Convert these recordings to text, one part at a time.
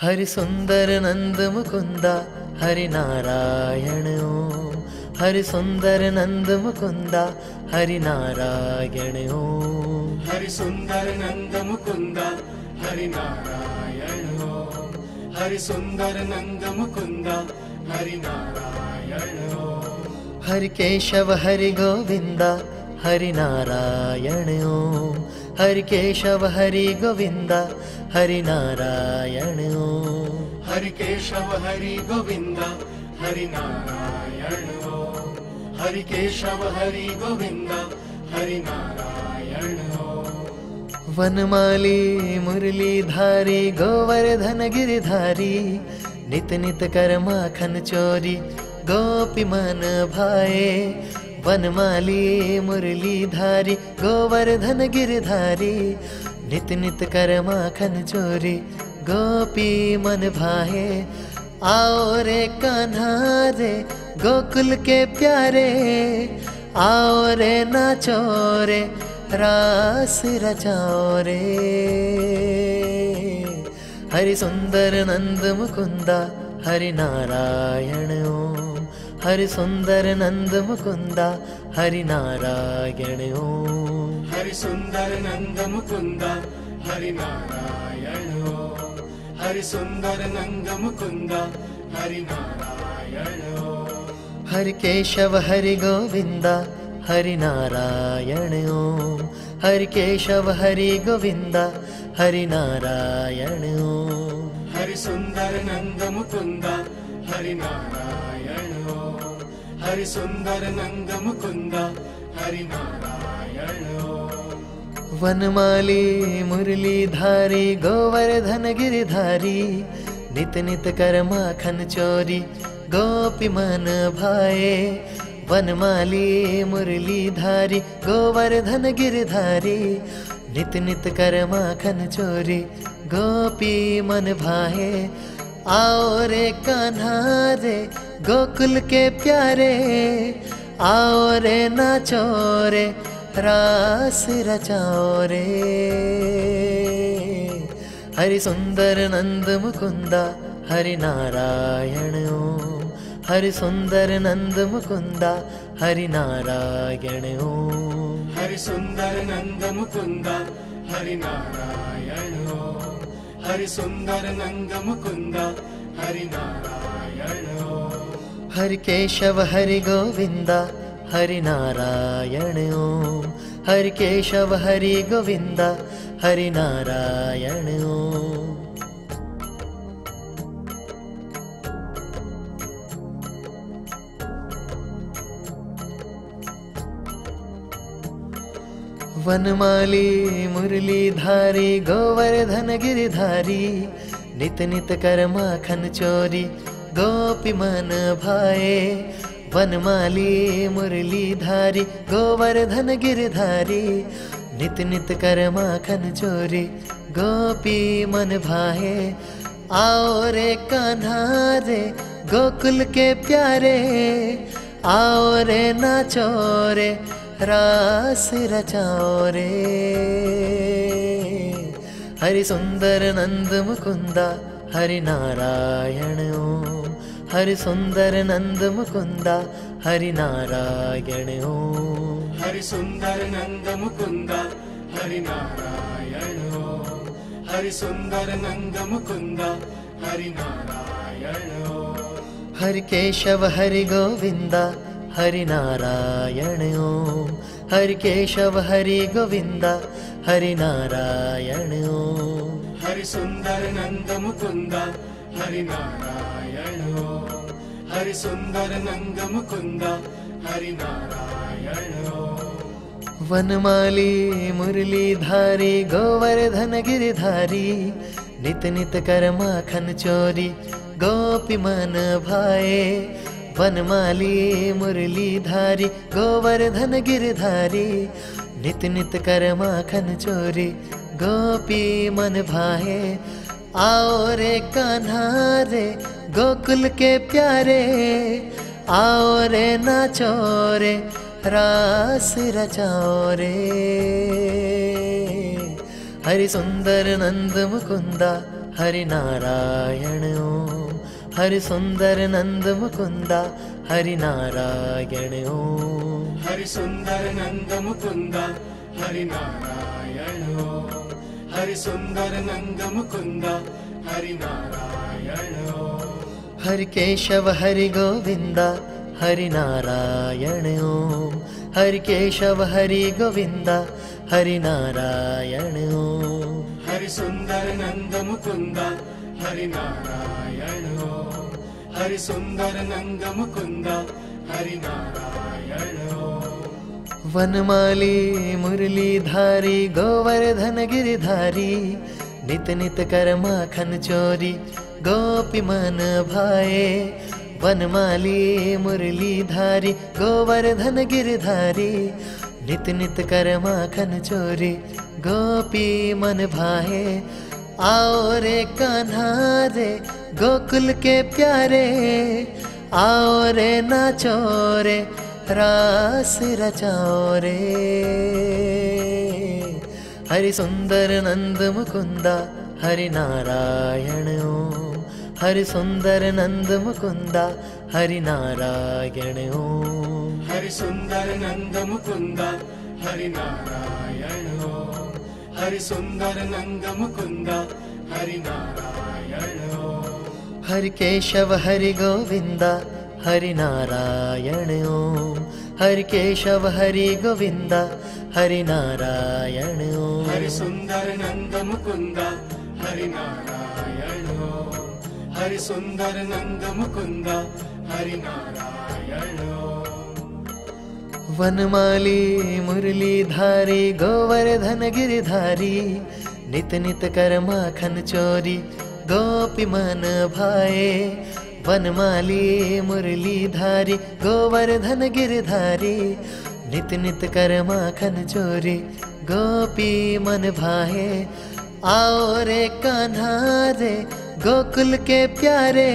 हरि सुंदर नंद मुकुंदा हरि नारायण ओम। हरि सुंदर नंद मुकुंदा हरि नारायण ओम। हरि सुंदर नंद मुकुंदा हरि नारायण ओम। हरि सुंदर नंद मुकुंदा हरि नारायण ओम। हरि केशव हरि गोविंदा हरि नारायण ओम। हरि केशव हरि गोविंदा हरि नारायण ओम। हरि केशव हरि गोविंदा हरि नारायण ओम। हरि केशव हरि गोविंदा हरि नारायण ओम। वनमाली मुरलीधारी गोवर्धन गिरिधारी नित नित कर माखन चोरी गोपी मन भाए। वनमाली मुरलीधारी गोवर्धन गिरिधारी नित नित कर माखन चोरी गोपी मन भाए। आओ रे कान्हा रे गोकुल के प्यारे, आओ रे नाचो रे रास रचाओ रे। हरि सुंदर नंद मुकुंदा हरि नारायण ओम। हरि सुंदर नंद मुकुंदा हरि नारायण ओम। हरि सुंदर नंद मुकुंदा हरि नारायण ओम। हरि सुंदर नंद मुकुंदा हरि नारायण ओम। हरि केशव हरि गोविंदा हरि नारायण ओम। हरि केशव हरि गोविंदा हरि नारायण ओम। हरि सुंदर नंद मुकुंदा हरि नारायण ओम। हरि सुंदर नंद मुकुंदा हरि नारायण ओम। वनमाली मुरलीधारी गोवर्धन गिरिधारी नित नित कर माखन चोरी गोपी मन भाए। वनमाली मुरलीधारी गोवर्धन गिरिधारी नित नित कर माखन चोरी गोपी मन भाए। आओ रे कान्हा रे गोकुल के प्यारे, आओ रे नाचो रे रास रचाओ रे। हरि सुंदर नंद मुकुंदा हरि नारायण ओम। हरि सुंदर नंद मुकुंदा हरि नारायण ओम। हरि सुंदर नंद मुकुंदा हरि नारायण ओम। हरि सुंदर नंद मुकुंदा हरि नारायण ओम। हरि केशव हरि गोविंदा हरि नारायण ओम। हरि केशव हरि गोविंदा हरि नारायण ओम। वनमाली मुरलीधारी गोवर्धन गिरिधारी नित नित कर माखन चोरी गोपी मन भाए। वनमाली मुरलीधारी गोवर्धन गिरिधारी नित नित कर माखन चोरी गोपी मन भाए। आओ रे कान्हा रे गोकुल के प्यारे, आओ रे नाचो रे रास रचाओ रे। हरि सुंदर नंद मुकुंदा हरि नारायण ओम। हरि सुंदर नंद मुकुंदा हरि नारायण ओम। हरि सुंदर नंद मुकुंदा हरि नारायण ओम। हरि सुंदर नंद मुकुंदा हरि नारायण ओम। हरि केशव हरि गोविंदा हरि नारायण ओम। हरि केशव हरि गोविंदा हरि नारायण ओम। हरि सुंदर नंद मुकुंदा हरि नारायण ओम। हरि सुंदर नंद मुकुंदा हरि नारायण ओम। वनमाली मुरलीधारी गोवर्धन गिरिधारी नित नित कर माखन चोरी गोपी मन भाए। वनमाली मुरलीधारी गोवर्धन गिरिधारी नित नित कर माखन चोरी गोपी मन भाए। आओ रे कान्हा रे गोकुल के प्यारे, आओ रे नाचो रे रास रचाओ रे। हरि सुंदर नंद मुकुंदा हरि नारायण ओम हरि सुंदर नंद मुकुंदा हरि नारायण ओम हरि सुंदर नंद मुकुंदा हरि नारायण ओम हरि सुंदर नंद मुकुंदा हरि नारायण ओम हरि केशव हरि गोविंदा हरि नारायण ओम हरि केशव हरि गोविंदा हरि नारायण ओम हरि सुंदर नंद मुकुंदा हरि नारायण ओम हरि सुंदर नंद मुकुंदा हरि नारायण ओम वनमाली मुरलीधारी गोवर्धन गिरिधारी नित नित कर माखन चोरी गोपी मन भाए वनमाली मुरलीधारी गोवर्धन गिरिधारी नित नित कर माखन चोरी गोपी मन भाए। आओ रे कान्हा रे गोकुल के प्यारे आओ रे नाचो रे रास रचाओ रे हरि सुंदर नंद मुकुंदा हरि नारायण ओम हरि सुंदर नंद मुकुंदा हरि नारायण ओम हरि सुंदर नंद मुकुंदा हरि नारायण ओम हरि सुंदर नंद मुकुंदा हरि नारायण ओम हरि केशव हरि गोविंदा हरि नारायण ओम हरि केशव हरि गोविंदा हरि नारायण ओम हरि सुंदर नंद मुकुंदा हरि नारायण ओम हरि सुंदर नंद मुकुंदा हरि नारायण ओम वनमाली मुरलीधारी गोवर्धन गिरिधारी नित नित कर माखन चोरी गोपी मन भाए वनमाली मुरलीधारी गोवर्धन गिरिधारी नित नित कर माखन चोरी गोपी मन भाए। आओ रे कान्हा रे गोकुल के प्यारे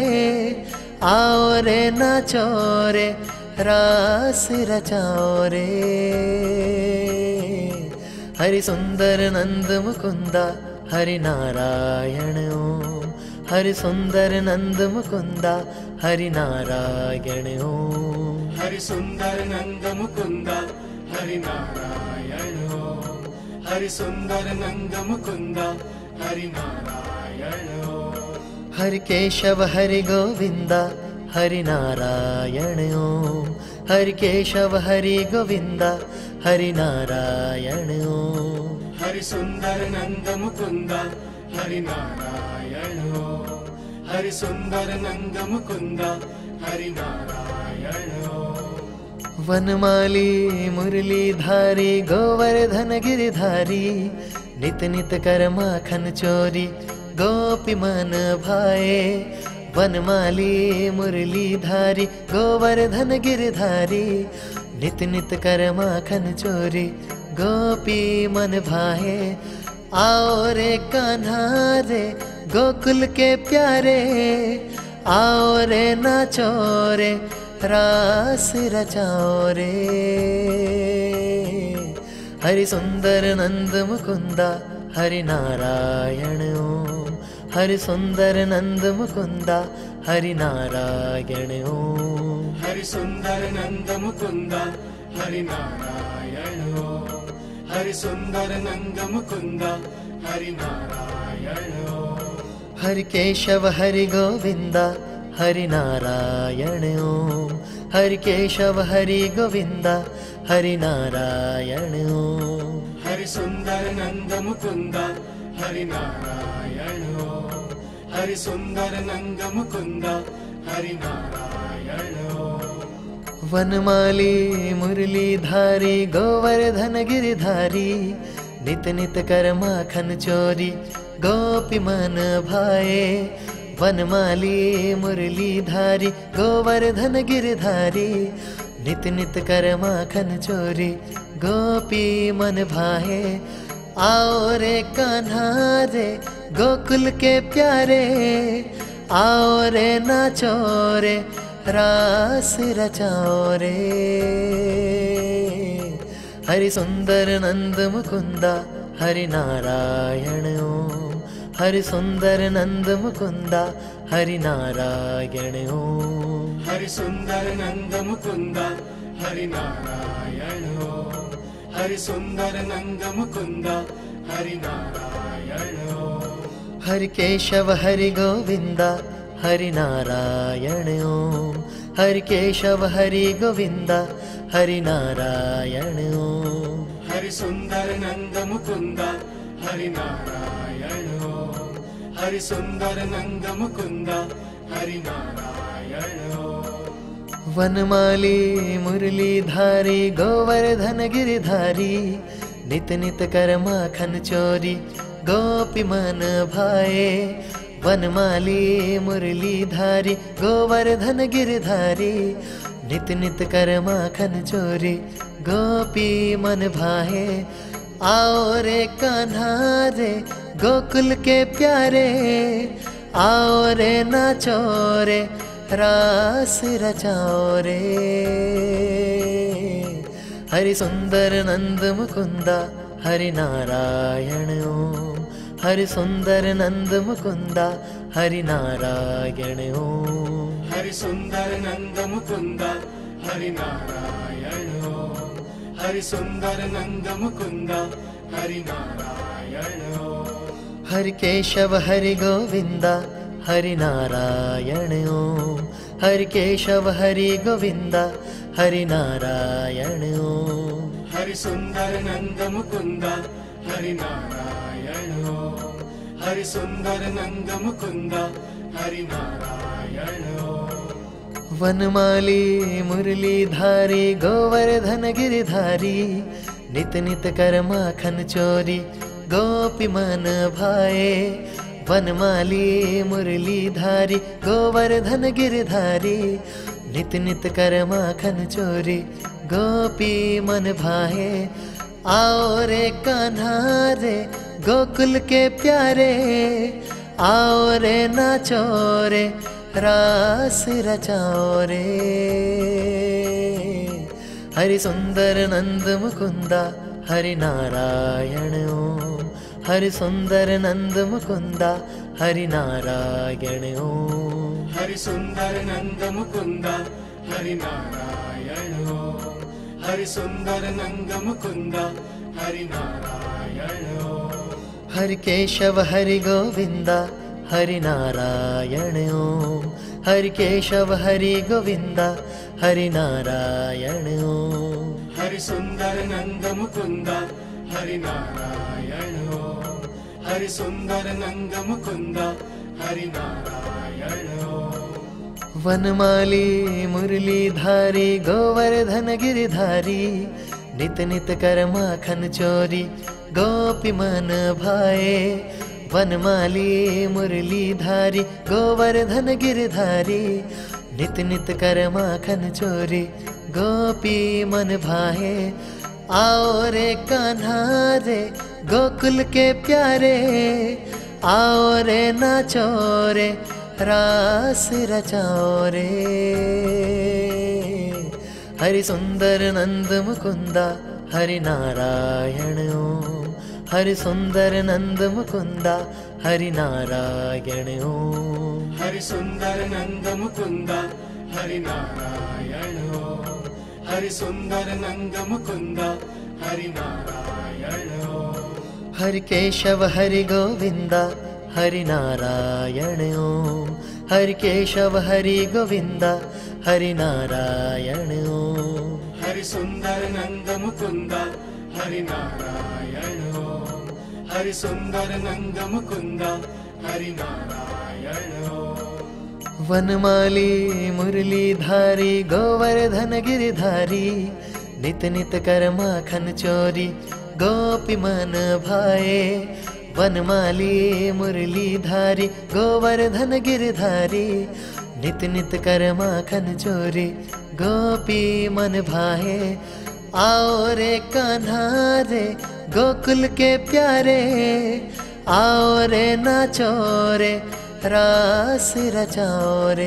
आओ रे नाचो रे रास रचाओ रे हरि सुंदर नंद मुकुंदा हरि नारायण ओम हरि सुंदर नंद मुकुंदा हरि नारायण ओम हरि सुंदर नंद मुकुंदा हरि नारायण ओम हरि सुंदर नंद मुकुंदा हरि नारायण ओम हरि केशव हरि गोविंदा हरि नारायण ओम हरि केशव हरि गोविंदा हरि नारायण ओम हरि सुंदर नंद मुकुंदा हरि नारायण ओम हरि सुंदर नंद मुकुंदा हरि नारायण ओम वनमाली मुरलीधारी गोवर्धन गिरिधारी नित नित कर माखन चोरी गोपी मन भाए वनमाली मुरलीधारी गोवर्धन गिरिधारी नित नित कर माखन चोरी गोपी मन भाए। आओ रे कान्हा रे गोकुल के प्यारे आओ रे नाचो रे रास रचाओ रे हरि सुंदर नंद मुकुंदा हरि नारायण ओम हरि सुंदर नंद मुकुंदा हरि नारायण ओम हरि सुंदर नंद मुकुंदा हरि नारायण ओम हरि सुंदर नंद मुकुंदा हरि नारायण ओम हरि केशव हरि गोविंदा हरि नारायण ओम हरि केशव हरि गोविंदा हरि नारायण ओम हरि सुंदर नंद मुकुंदा हरि नारायण ओम हरि सुंदर नंद मुकुंदा हरि नारायण ओम वनमाली मुरलीधारी गोवर्धन गिरिधारी नित नित कर माखन चोरी गोपी मन भाए वनमाली मुरलीधारी गोवर्धन गिरिधारी नित नित कर माखन चोरी गोपी मन भाए। आओ रे कान्हा रे गोकुल के प्यारे आओ रे नाचो रे रास रचाओ रे हरि सुंदर नंद मुकुंदा हरि नारायण ओम हरि सुंदर नंद मुकुंदा हरि नारायण ओम। हरि सुंदर नंद मुकुंदा हरि नारायण ओम। हरि सुंदर नंद मुकुंदा हरि नारायण ओम। हरि केशव हरि गोविंदा हरि नारायण ओम। हरि केशव हरि गोविंदा हरि नारायण ओम। हरि सुंदर नंद मुकुंदा हरि नारायण ओम। हरि सुंदर नंद मुकुंदा हरि नारायण ओम। वनमाली मुरलीधारी गोवर्धन गिरिधारी नित नित कर माखन चोरी गोपी मन भाए। वनमाली मुरलीधारी गोवर्धन गिरिधारी नित नित कर माखन चोरी गोपी मन भाए। आओ रे कान्हा रे गोकुल के प्यारे आओ रे नाचो रे रास रचाओ रे। हरि सुंदर नंद मुकुंदा हरि नारायण ओम। हरि सुंदर नंद मुकुंदा हरि नारायण ओम। हरि सुंदर नंद मुकुंदा हरि नारायण ओम। हरि सुंदर नंद मुकुंदा हरि नारायण ओम। हरि केशव हरि गोविंदा हरि नारायण ओम। हरि केशव हरि गोविंदा हरि नारायण ओम। हरि सुंदर नंद मुकुंदा हरि नारायण ओम। हरि सुंदर नंद मुकुंदा हरि नारायण ओम। वनमाली मुरलीधारी गोवर्धन गिरिधारी नित नित कर माखन चोरी गोपी मन भाए। वनमाली मुरलीधारी गोवर्धन गिरिधारी नित नित कर माखन चोरी गोपी मन भाए। आओ रे कान्हा रे गोकुल के प्यारे आओ रे नाचो रे रास रचाओ रे। हरि सुंदर नंद मुकुंदा हरि नारायण ओम। हरि सुंदर नंद मुकुंदा हरि नारायण ओम। हरि सुंदर नंद मुकुंदा हरि नारायण ओम। हरि सुंदर नंद मुकुंदा हरि नारायण ओम। हरि केशव हरि गोविंदा हरि नारायण ओम। हरि केशव हरि गोविंदा हरि नारायण ओम। हरि सुंदर नंद मुकुंदा हरि नारायण ओम। हरि सुंदर नंद मुकुंदा हरि नारायण ओम। वनमाली मुरलीधारी गोवर्धन गिरिधारी नित नित कर माखन चोरी गोपी मन भाए। वनमाली मुरलीधारी गोवर्धन गिरिधारी नित नित कर माखन चोरी गोपी मन भाए। आओ रे कान्हा रे गोकुल के प्यारे आओ रे नाचो रे रास रचाओ रे। हरि सुंदर नंद मुकुंदा हरि नारायण ओम। हरि सुंदर नंद मुकुंदा हरि नारायण ओम। हरि सुंदर नंद मुकुंदा हरि नारायण ओम। हरि सुंदर नंद मुकुंदा हरि नारायण ओम। हरि केशव हरि गोविंदा हरि नारायण ओम। हरि केशव हरि गोविंदा हरि नारायण ओम। हरि सुंदर नंद मुकुंदा हरि नारायण ओम। हरि सुंदर नंद मुकुंदा हरि नारायण ओम। वनमाली मुरलीधारी गोवर्धन गिरिधारी नित नित कर माखन चोरी गोपी मन भाए। वनमाली मुरलीधारी गोवर्धन गिरिधारी नित नित कर माखन चोरी गोपी मन भाए। आओ रे कान्हा रे गोकुल के प्यारे आओ रे नाचो रे रास रचाओ रे।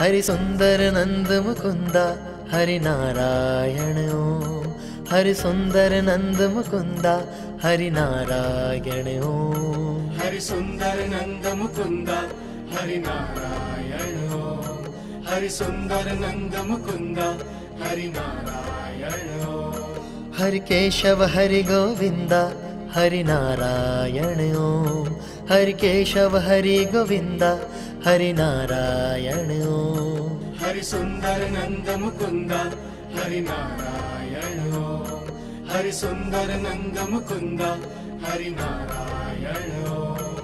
हरि सुंदर नंद मुकुंदा हरि नारायण ओम। हरि सुंदर नंद मुकुंदा हरि नारायण ओम। हरि सुंदर नंद मुकुंदा हरि नारायण ओम। हरि सुंदर नंद मुकुंदा हरि नारायण ओम। हरि केशव हरि गोविंदा हरि नारायण ओम। हरि केशव हरि गोविंदा हरि नारायण ओम। हरि सुंदर नंद मुकुंदा हरि नारायण ओम। हरि सुंदर नंद मुकुंदा हरि नारायण ओम।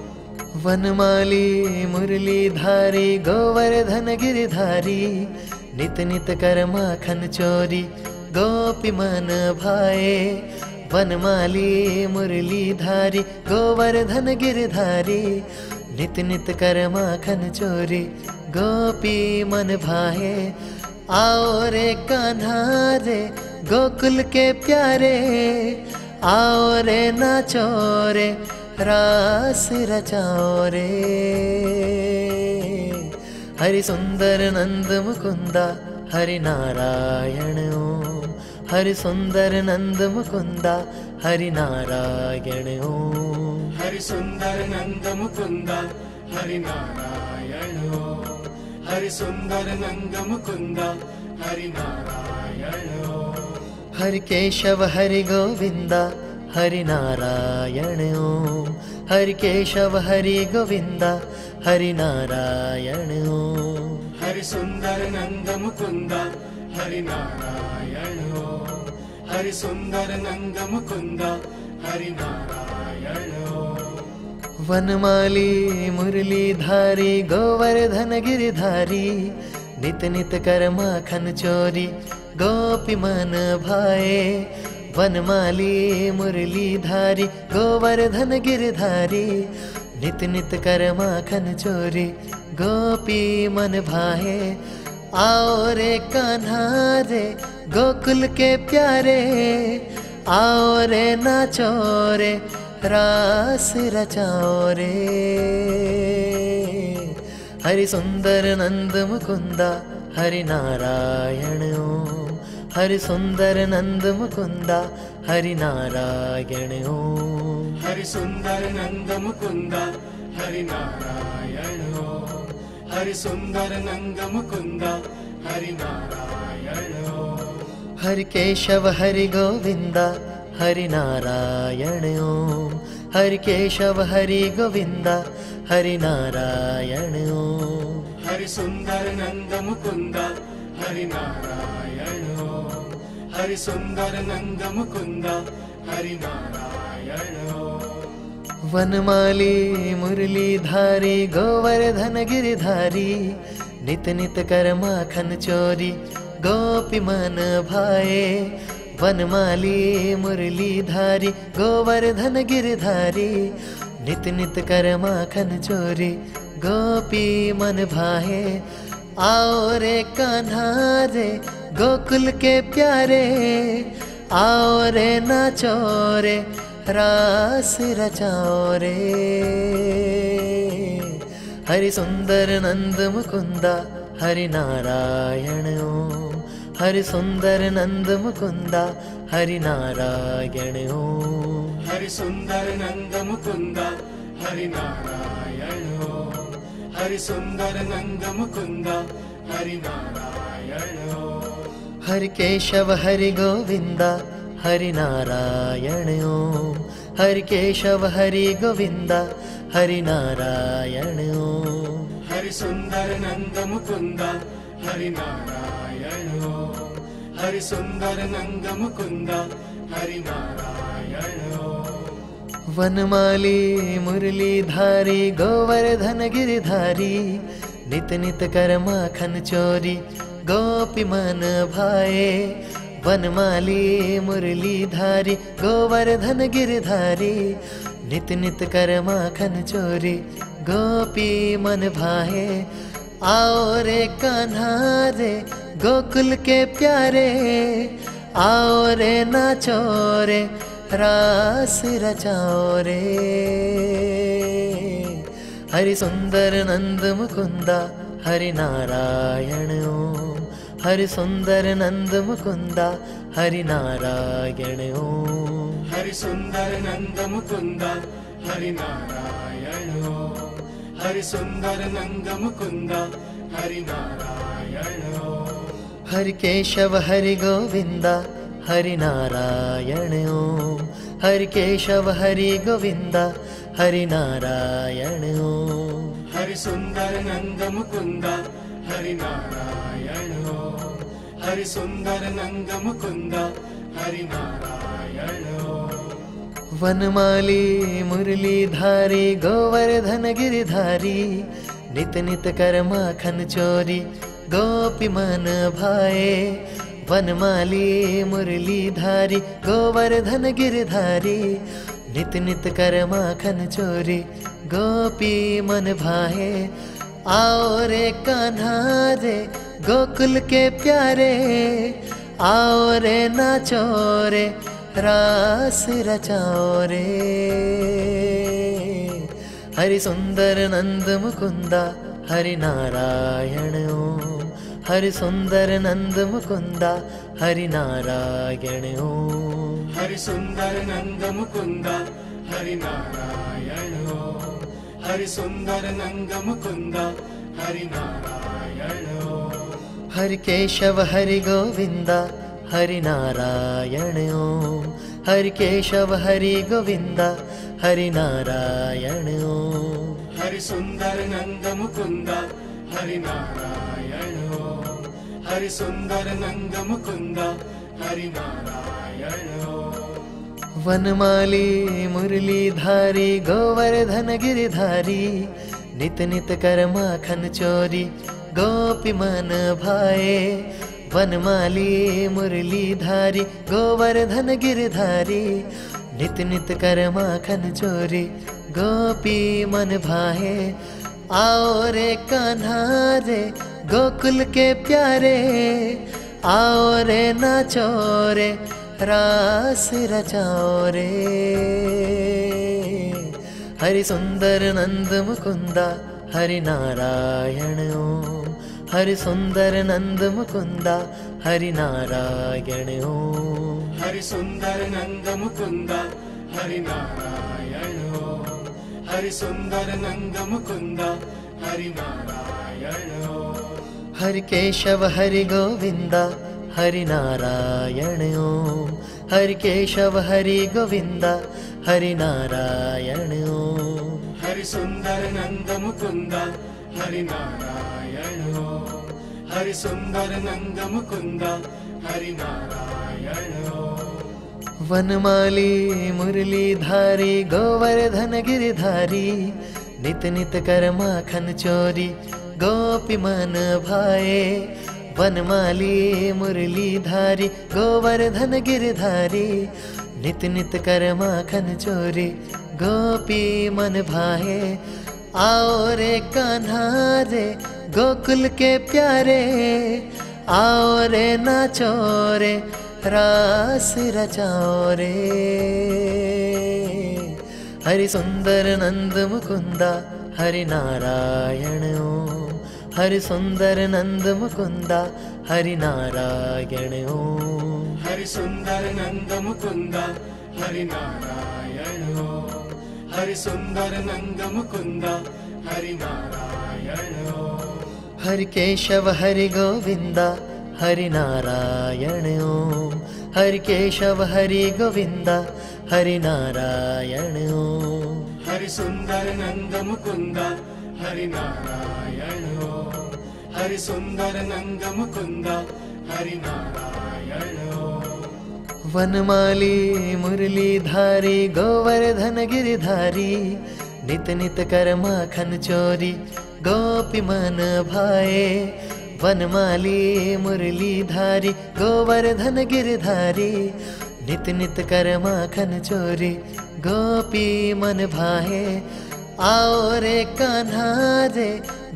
वनमाली मुरलीधारी गोवर्धन गिरिधारी नित नित कर माखन चोरी गोपी मन भाए। वनमाली मुरलीधारी गोवर्धन गिरिधारी नित नित कर माखन चोरी गोपी मन भाए। आओ रे कान्हा रे गोकुल के प्यारे आओ रे नाचो रे रास रचाओ रे। हरि सुंदर नंद मुकुंदा हरि नारायण ओम। हरि सुंदर नंद मुकुंदा हरि नारायण ओम। हरि सुंदर नंद मुकुंदा हरि नारायण ओम। हरि सुंदर नंद मुकुंदा हरि नारायण ओम। हरि केशव हरि गोविंदा हरि नारायण ओम। हरि केशव हरि गोविंदा हरि नारायण ओम। हरि सुंदर नंद मुकुंदा हरि नारायण ओम। हरि सुंदर नंद मुकुंदा हरि नारायण ओम। वनमाली मुरलीधारी गोवर्धन गिरिधारी नित नित कर माखन चोरी गोपी मन भाए। वनमाली मुरलीधारी गोवर्धन गिरिधारी नित नित कर माखन चोरी गोपी मन भाए। आओ रे कान्हा रे गोकुल के प्यारे आओ रे नाचो रे रास रचाओ रे। हरि सुंदर नंद मुकुंदा हरि नारायण ओम। हरि सुंदर नंद मुकुंदा हरि नारायण ओम। हरि सुंदर नंद मुकुंदा हरि नारायण ओम। हरि सुंदर नंद मुकुंदा हरि नारायण ओम। हरि केशव हरि गोविंदा हरि नारायण ओम। हरि केशव हरि गोविंदा हरि नारायण ओम। हरि सुंदर नंद मुकुंदा हरि नारायण ओम। हरि सुंदर नंद मुकुंदा हरि नारायण ओम। वनमाली मुरलीधारी गोवर्धन गिरिधारी नित नित कर माखन चोरी गोपी मन भाए। वनमाली मुरलीधारी गोवर्धन गिरिधारी नित नित कर माखन चोरी गोपी मन भाए। आओ रे कान्हा रे गोकुल के प्यारे आओ रे नाचो रे रास रचाओ रे। हरि सुंदर नंद मुकुंदा हरि नारायण ओम। हरि सुंदर नंद मुकुंदा हरि नारायण ओम। हरि सुंदर नंद मुकुंदा हरि नारायण ओम। हरि सुंदर नंद मुकुंदा हरि नारायण ओम। हरि केशव हरि गोविंदा हरि नारायण ओम। हरि केशव हरि गोविंदा हरि नारायण ओम। हरि सुंदर नंद मुकुंदा हरि नारायण ओम। हरि सुंदर नंद मुकुंदा हरि नारायण ओम। वनमाली मुरलीधारी गोवर्धन गिरिधारी नित नित कर माखन चोरी गोपी मन भाए। वनमाली मुरलीधारी गोवर्धन गिरिधारी नित नित कर माखन चोरी गोपी मन भाए। आओ रे कान्हा रे गोकुल के प्यारे आओ रे नाचो रे रास रचाओ रे। हरि सुंदर नंद मुकुंदा हरि नारायण ओम। हरि सुंदर नंद मुकुंदा हरि नारायण ओम। हरि सुंदर नंद मुकुंद हरि नारायण ओम। हरि सुंदर नंद मुकुंद हरि नारायण ओम। हरि केशव हरि गोविंद हरि नारायण ओम। हरि केशव हरि गोविंद हरि नारायण ओम। हरि सुंदर नंद मुकुंद हरि नारायण ओम। हरि सुंदर नंद मुकुंद हरि नारायण ओम। वनमाली मुरलीधारी गोवर्धन गिरिधारी नित नित कर माखन चोरी गोपी मन भाए। वनमाली मुरलीधारी गोवर्धन गिरिधारी नित नित कर माखन चोरी गोपी मन भाए। आओ रे कान्हा रे गोकुल के प्यारे, आओ रे नाचो रे रास रचाओ रे। हरि सुंदर नंद मुकुंदा हरि नारायण ओम। हरि सुंदर नंद मुकुंदा हरि नारायण ओम। हरि सुंदर नंद मुकुंदा हरि नारायण ओम। हरि सुंदर नंद मुकुंदा हरि नारायण ओम। हरि केशव हरि गोविंदा हरि नारायण ओम। हरि केशव हरि गोविंदा हरि नारायण ओम। हरि सुंदर नंद मुकुंदा हरि नारायण ओम। हरि सुंदर नंद मुकुंद हरि नारायण ओम। वनमाली मुरलीधारी गोवर्धन गिरिधारी नित नित कर माखन चोरी गोपी मन भाए। वनमाली मुरलीधारी गोवर्धन गिरिधारी नित नित कर माखन चोरी गोपी मन भाए। आओ रे कान्हा रे गोकुल के प्यारे, आओ रे नाचो रे रास रचाओ रे। हरि सुंदर नंद मुकुंदा हरि नारायण ओम। हरि सुंदर नंद मुकुंदा हरि नारायण ओम। हरि सुंदर नंद मुकुंदा हरि नारायण ओम। हरि सुंदर नंद मुकुंद हरि नारायण ओम। हरि केशव हरि गोविंद हरि नारायण ओम। हरि केशव हरि गोविंद हरि नारायण ओम। हरि सुंदर नंद मुकुंद हरि नारायण ओम। हरि सुंदर नंद मुकुंद हरि नारायण ओम। वनमाली मुरलीधारी गोवर्धन गिरिधारी नित नित कर माखन चोरी गोपी मन भाए। वनमाली मुरलीधारी गोवर्धन गिरिधारी नित नित कर माखन चोरी गोपी मन भाए। आओ रे कान्हा रे गोकुल के प्यारे, आओ रे नाचो रे रास रचाओ रे। हरि सुंदर नंद मुकुंदा हरि नारायण ओम। हरि सुंदर नंद मुकुंदा हरि नारायण ओम। हरि सुंदर नंद मुकुंदा हरि नारायण ओम। हरि सुंदर नंद मुकुंदा हरि नारायण ओम। हरि केशव हरि गोविंदा हरि नारायण ओम। हरि केशव हरि गोविंद हरि नारायण ओम। हरि सुंदर नंद मुकुंद हरि नारायण ओम। हरि सुंदर नंद मुकुंद हरि नारायण ओम। वनमाली मुरलीधारी गोवर्धन गिरिधारी नित नित कर माखन चोरी गोपी मन भाए। वनमाली मुरलीधारी गोवर्धन गिरिधारी नित नित कर माखन चोरी गोपी मन भाए। आओ रे कान्हा रे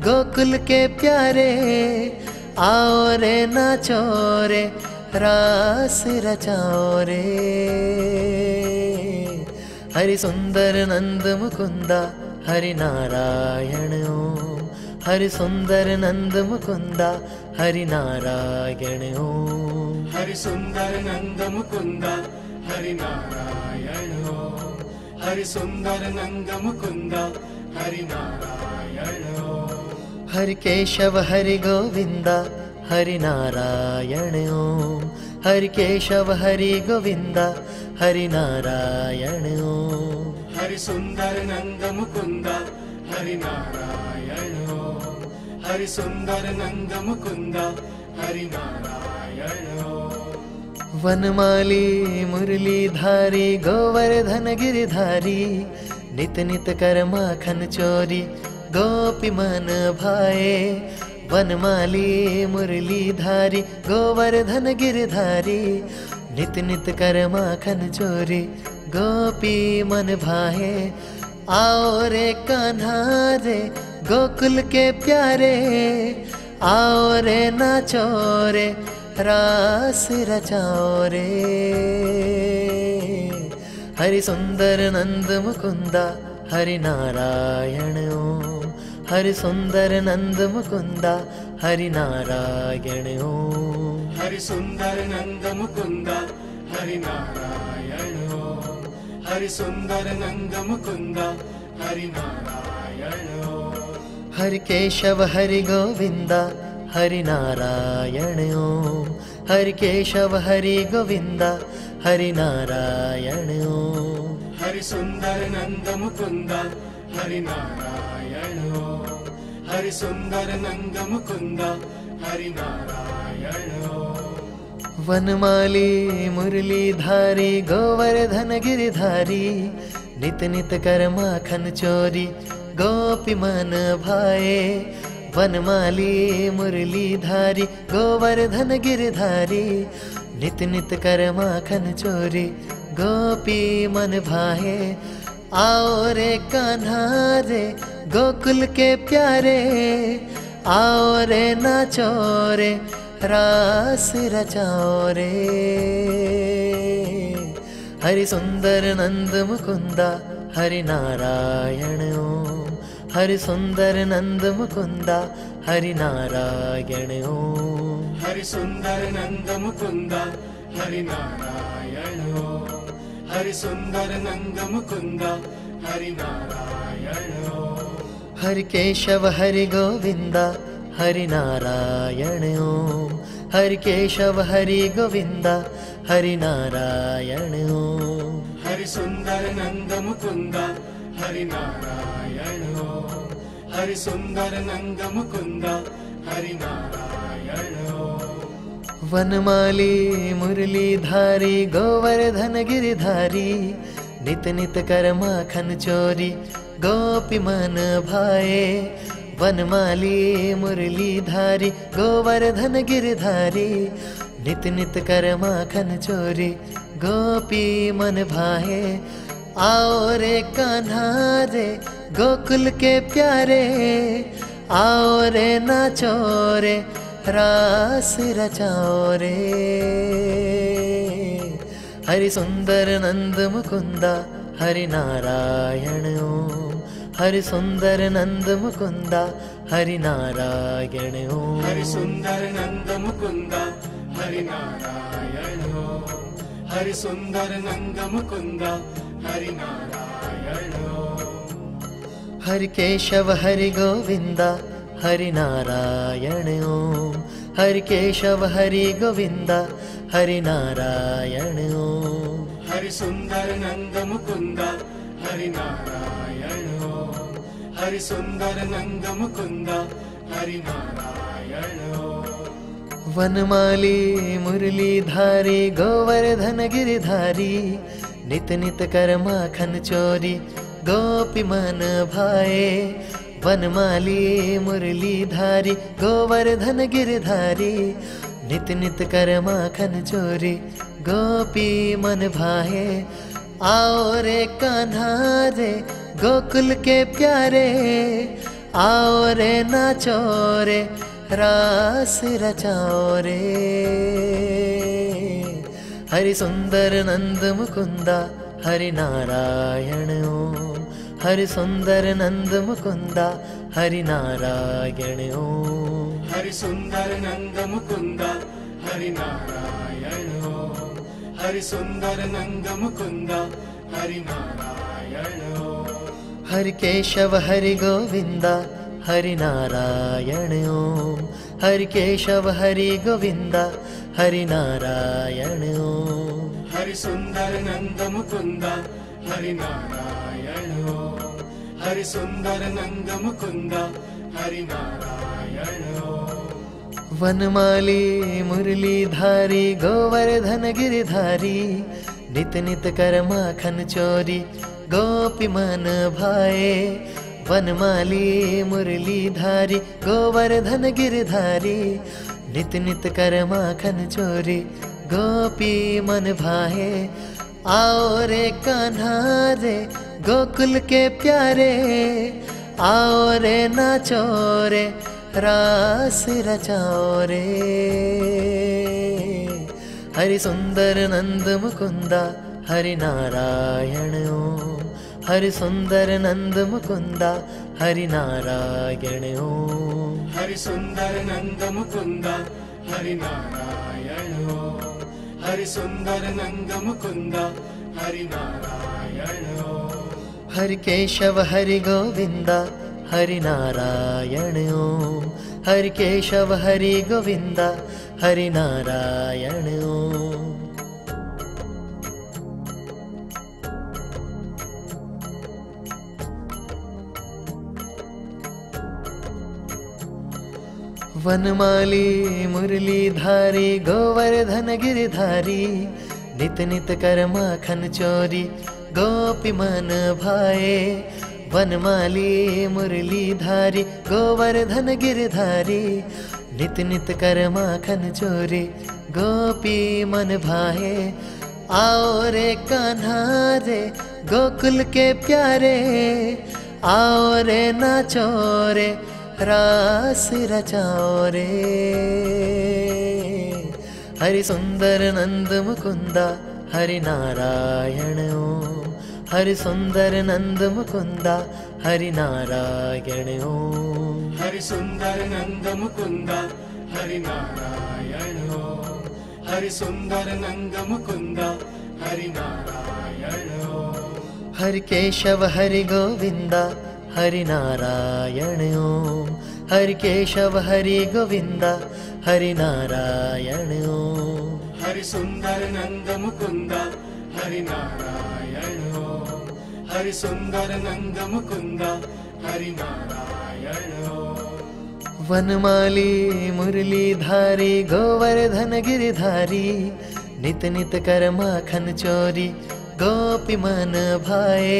गोकुल के प्यारे, आओ रे नाचो रे रास रचाओ रे। हरि सुंदर नंद मुकुंदा हरि नारायण ओम। हरि सुंदर नंद मुकुंदा हरि नारायण ओम। हरि सुंदर नंद मुकुंदा हरि नारायण ओम। हरि सुंदर नंद मुकुंदा हरि नारायण ओम। हरि केशव हरि गोविंदा हरि नारायण ओम। हरि केशव हरि गोविंदा हरि नारायण ओम। हरि सुंदर नंद मुकुंदा हरि नारायण ओम। हरि सुंदर नंद मुकुंदा हरि नारायण ओम। वनमाली मुरलीधारी गोवर्धन गिरिधारी नित नित कर माखन चोरी गोपी मन भाए। वनमाली मुरलीधारी गोवर्धन गिरिधारी नित नित कर माखन चोरी गोपी मन भाए। आओ रे कान्हा रे गोकुल के प्यारे आओ रे नाचो रे रास रचाओ रे। हरि सुंदर नंद मुकुंदा हरि नारायण ओम। हरि सुंदर नंद मुकुंदा हरि नारायण ओम। हरि सुंदर नंद मुकुंदा हरि नारायण ओम। हरि सुंदर नंद मुकुंदा हरि नारायण ओम। हरि केशव हरि गोविंदा हरि नारायण ओम। हरि केशव हरि गोविंदा हरि नारायण ओम। हरि सुंदर नंद मुकुंदा हरि नारायण ओम। हरि सुंदर नंद मुकुंदा हरि नारायण ओम। वनमाली मुरलीधारी गोवर्धन गिरिधारी नित नित कर माखन चोरी गोपी मन भाए। वनमाली मुरलीधारी गोवर्धन गिरिधारी नित नित कर माखन चोरी गोपी मन भाए। आओ रे कान्हा रे गोकुल के प्यारे आओ रे नाचो रे रास रचाओ रे। हरि सुंदर नंद मुकुंदा हरि नारायण ओम। हरि सुंदर नंद मुकुंदा हरि नारायण ओम। हरि सुंदर नंद मुकुंदा हरि नारायण ओम। हरि सुंदर नंद मुकुंदा हरि नारायण ओम। हरि केशव हरि गोविंदा हरि नारायण ओम। हरि केशव हरि गोविंदा हरि नारायण ओम। हरि सुंदर नंद मुकुंदा हरि नारायण ओम। हरि सुंदर नंद मुकुंदा हरि नारायण ओम। वनमाली मुरलीधारी गोवर्धन गिरिधारी नित नित कर माखन चोरी गोपी मन भाए। वनमाली मुरलीधारी गोवर्धन गिरिधारी नित नित कर माखन चोरी गोपी मन भाए। आओ रे कान्हा रे गोकुल के प्यारे आओ रे नाचो रे रास रचाओ रे। हरि सुंदर नंद मुकुंदा हरि नारायण ओम। हरि सुंदर नंद मुकुंदा हरि नारायण ओम। हरि सुंदर नंद मुकुंदा हरि नारायण ओम। हरि सुंदर नंद मुकुंदा हरि नारायण ओम। हरि केशव हरि गोविंदा हरि नारायण ओम। हरि केशव हरि गोविंदा हरि नारायण ओम। हरि सुंदर नंद मुकुंदा हरि नारायण ओम। हरि सुंदर नंद मुकुंदा हरि नारायण ओम। वनमाली मुरलीधारी गोवर्धन गिरिधारी नित नित कर माखन चोरी गोपी मन भाए। वनमाली मुरलीधारी गोवर्धन गिरिधारी नित नित कर माखन चोरी गोपी मन भाए। आओ रे कान्हा रे गोकुल के प्यारे आओ रे नाचो रे रास रचाओ रे। हरि सुंदर नंद मुकुंदा हरि नारायण ओम। हरि सुंदर नंद मुकुंदा हरि नारायण ओम। हरि सुंदर नंद मुकुंदा हरि नारायण ओम। हरि सुंदर नंद मुकुंदा हरि नारायण ओम। हरि केशव हरि गोविंदा हरि नारायण ओम। हरि केशव हरि गोविंदा हरि नारायण ओम। हरि सुंदर नंद मुकुंदा हरि नारायण ओम। हरि सुंदर नंद मुकुंदा हरि नारायण ओम। वनमाली मुरलीधारी गोवर्धन गिरिधारी नित नित कर माखन चोरी गोपी मन भाए। वनमाली मुरलीधारी गोवर्धन गिरिधारी नित नित कर माखन चोरी गोपी मन भाए। आओ रे कान्हा रे गोकुल के प्यारे, आओ रे नाचो रे रास रचाओ रे। हरि सुंदर नंद मुकुंदा हरि नारायण ओम। हरि सुंदर नंद मुकुंदा हरि नारायण ओम। हरि सुंदर नंद मुकुंदा हरि नारायण ओम। हरि सुंदर नंद मुकुंदा हरि नारायण ओम। हरि केशव हरि गोविंदा हरि नारायण ओम। हरि केशव हरि गोविंदा हरि नारायण ओम। वनमाली मुरलीधारी गोवर्धन गिरिधारी नित नित कर माखन चोरी गोपी मन भाए। वनमाली मुरलीधारी गोवर्धन गिरिधारी नित नित कर माखन चोरी गोपी मन भाए। आओ रे कान्हा रे गोकुल के प्यारे, आओ रे नाचो रे रास रचाओ रे। हरि सुंदर नंद मुकुंदा हरि नारायण ओम। हरि सुंदर नंद मुकुंदा हरि नारायण ओम। हरि सुंदर नंद मुकुंदा हरि नारायण ओम। हरि सुंदर नंद मुकुंदा हरि नारायण ओम। हरि केशव हरि गोविंदा हरि नारायण ओम। हरि केशव हरि गोविंदा हरि नारायण ओम। हरि सुंदर नंद मुकुंदा हरि नारायण ओम। हरि सुंदर नंद मुकुंदा हरि नारायण ओम। वनमाली मुरलीधारी गोवर्धन गिरिधारी नित नित कर माखन चोरी गोपी मन भाए।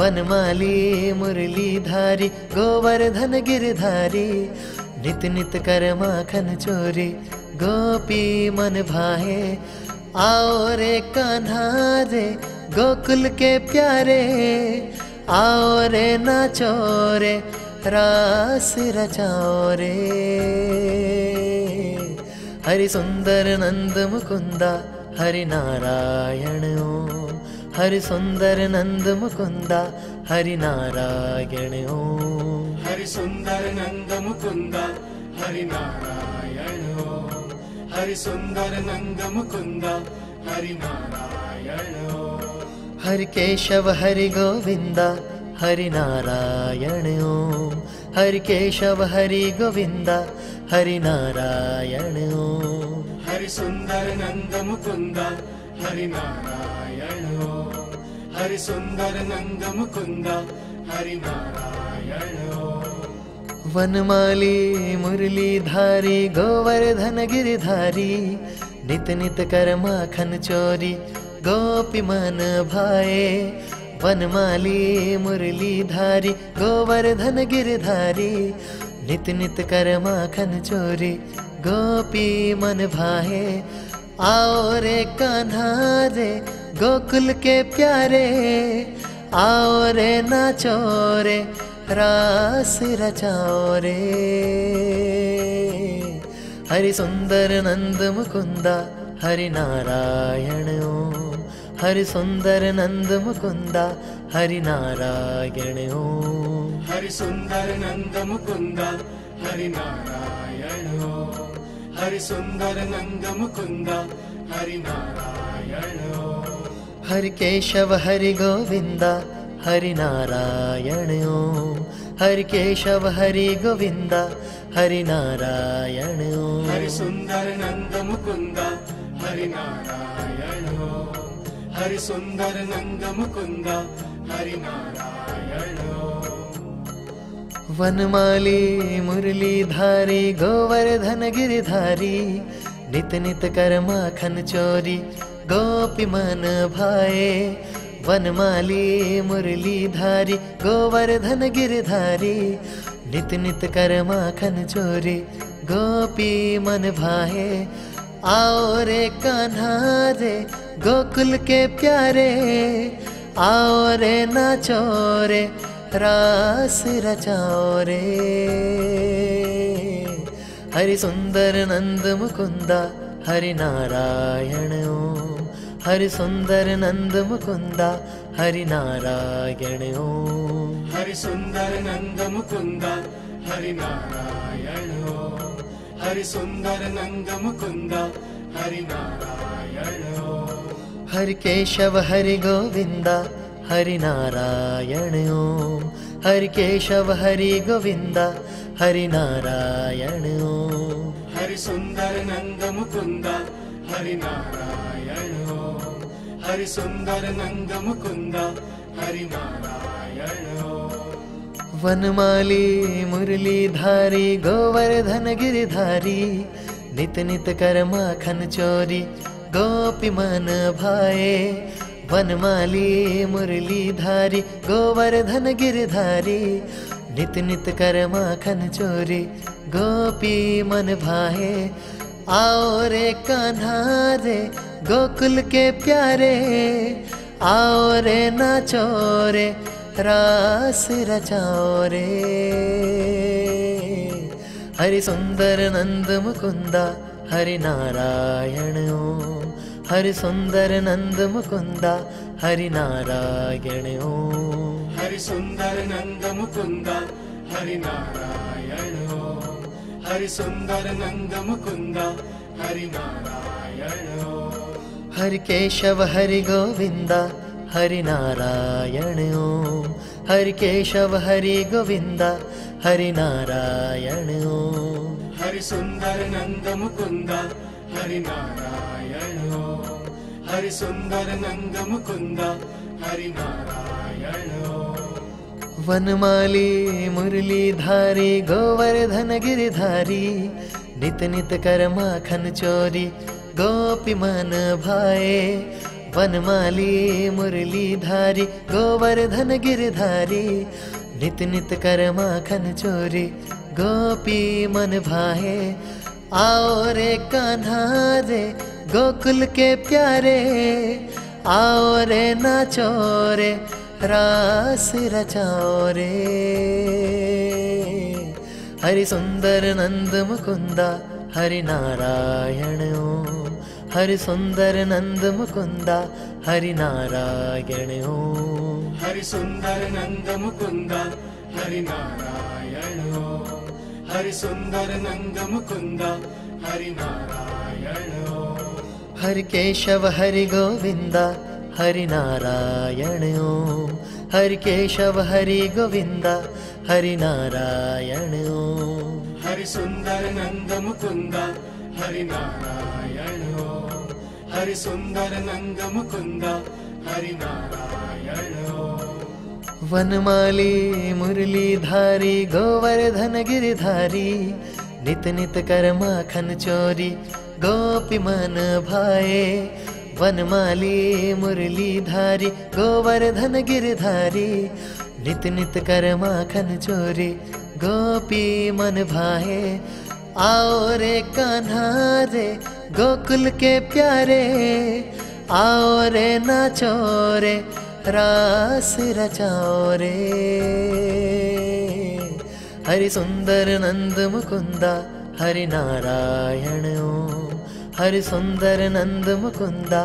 वनमाली मुरलीधारी गोवर्धन गिरिधारी नित नित कर माखन चोरी गोपी मन भाए। आओ रे कान्हा रे गोकुल के प्यारे, आओ रे नाचो रे रास रचाओ रे। हरि सुंदर नंद मुकुंदा हरि नारायण ओम। हरि सुंदर नंद मुकुंदा हरि नारायण ओम। हरि सुंदर नंद मुकुंदा हरि नारायण ओम। हरि सुंदर नंद मुकुंदा हरि नारायण ओम। हरि केशव हरि गोविंदा हरि नारायण ओम। हरि केशव हरि गोविंदा हरि नारायण ओम। हरि सुंदर नंद मुकुंदा हरि नारायण ओम। हरि सुंदर नंद मुकुंदा हरि नारायण ओम। वनमाली मुरलीधारी गोवर्धन गिरिधारी नित नित कर माखन चोरी गोपी मन भाए। वनमाली मुरलीधारी गोवर्धन गिरिधारी नित नित कर माखन चोरी गोपी मन भाए। आओ रे कान्हा रे गोकुल के प्यारे, आओ रे नाचो रे रास रचाओ रे। हरि सुंदर नंद मुकुंदा हरि नारायण ओम। हरि सुंदर नंद मुकुंदा हरि नारायण ओम। हरि सुंदर नंद मुकुंद हरि नारायण ओम। हरि सुंदर नंद मुकुंद हरि नारायण ओम। हरि केशव हरि गोविंद हरि नारायण ओम। हरि केशव हरि गोविंद हरि नारायण ओम। हरि सुंदर नंद मुकुंद हरि नारायण ओम। हरि सुंदर नंद मुकुंद हरि नारायण ओम। वनमाली मुरलीधारी गोवर्धन गिरिधारी नित नित कर माखन चोरी गोपी मन भाए। वनमाली मुरलीधारी गोवर्धन गिरिधारी नित नित कर माखन चोरी गोपी मन भाए। आओ रे कान्हा रे गोकुल के प्यारे, आओ रे नाचो रे रास रचाओ रे। हरि सुंदर नंद मुकुंदा हरि नारायण ओम। हरि सुंदर नंद मुकुंद हरि नारायण ओम। हरि सुंदर नंद मुकुंद हरि नारायण ओम। हरि सुंदर नंद मुकुंद हरि नारायण ओम। हरि केशव हरि गोविंद हरि नारायण ओम। हरि केशव हरि गोविंद हरि नारायण ओम। हरि सुंदर नंद मुकुंद हरि नारायण ओम। हरि सुंदर नंद मुकुंद हरि नारायण ओम। वनमाली मुरलीधारी गोवर्धन गिरिधारी नित नित कर माखन चोरी गोपी मन भाए। वनमाली मुरलीधारी गोवर्धन गिरिधारी नित नित कर माखन चोरी गोपी मन भाए। आओ रे कान्हा रे गोकुल के प्यारे, आओ रे नाचो रे रास रचाओ रे। हरि सुंदर नंद मुकुंदा हरि नारायण ओम। हरि सुंदर नंद मुकुंदा हरि नारायण ओम। हरि सुंदर नंद मुकुंदा हरि नारायण ओम। हरि सुंदर नंद मुकुंद हरि नारायण ओम। हरि केशव हरि गोविंद हरि नारायण ओम। हरि केशव हरि गोविंद हरि नारायण ओम। हरि सुंदर नंद मुकुंद हरि नारायण ओम। हरि सुंदर नंद मुकुंद हरि नारायण ओम। वनमाली मुरलीधारी गोवर्धन गिरिधारी नित नित कर माखन चोरी गोपी मन भाए। वनमाली मुरलीधारी गोवर्धन गिरिधारी नित नित कर माखन चोरी गोपी मन भाए। आओ रे कान्हा रे गोकुल के प्यारे, आओ रे नाचो रे रास रचाओ रे। हरि सुंदर नंद मुकुंद हरि नारायण ओम। हरि सुंदर नंद मुकुंद हरि नारायण ओम। हरि सुंदर नंद मुकुंद हरि नारायण ओम। हरि सुंदर नंद मुकुंद हरि नारायण ओम। हरि केशव हरि गोविंद हरि नारायण ओम। हरि केशव हरि गोविंद हरि नारायण ओम। हरि सुंदर नंद मुकुंद हरि नारायण ओम। हरि सुंदर नंद मुकुंद हरि नारायण ओम। वनमाली मुरलीधारी गोवर्धन गिरिधारी नित नित कर माखन चोरी गोपी मन भाए। वनमाली मुरलीधारी गोवर्धन गिरिधारी नित नित कर माखन चोरी गोपी मन भाए। आओ रे कान्हा रे गोकुल के प्यारे, आओ रे नाचो रे रास रचाओ रे। हरि सुंदर नंद मुकुंदा हरि नारायण ओम। हरि सुंदर नंद मुकुंदा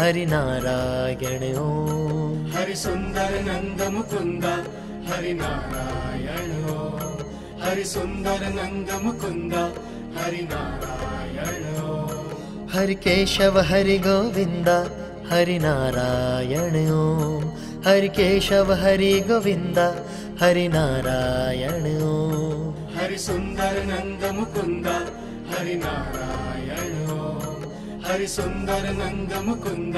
हरिनारायण ओम। हरि सुंदर नंद मुकुंद हरि नारायण ओम। हरि सुंदर नंद मुकुंद हरि नारायण ओम। हरि केशव हरि गोविंद हरि नारायण ओम। हरि केशव हरि गोविंद हरि नारायण ओम। हरि सुंदर नंद मुकुंद हरि नारायण ओम। हरि सुंदर नंद मुकुंद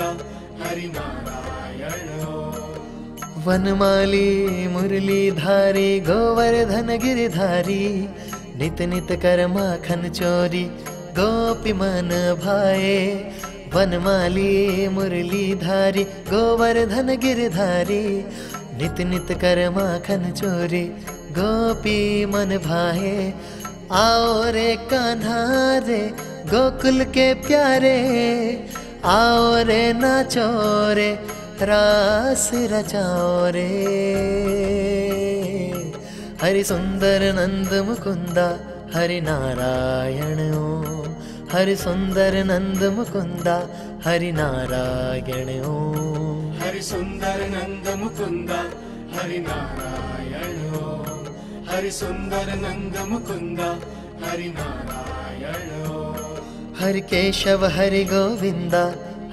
हरि नारायण ओम। वनमाली मुरलीधारी गोवर्धन गिरिधारी नित नित कर माखन चोरी गोपी मन भाए। वनमाली मुरलीधारी गोवर्धन गिरिधारी नित नित कर माखन चोरी गोपी मन भाए। आओ रे कान्हा रे गोकुल के प्यारे आओ रे नाचो रे रास रचाओ रे। हरि सुंदर नंद मुकुंद हरि नारायण ओम। हरि सुंदर नंद मुकुंद हरि नारायण ओम। हरि सुंदर नंद मुकुंद हरि नारायण ओम। हरि सुंदर नंद मुकुंद हरि नारायण ओम। हरि केशव हरि गोविंद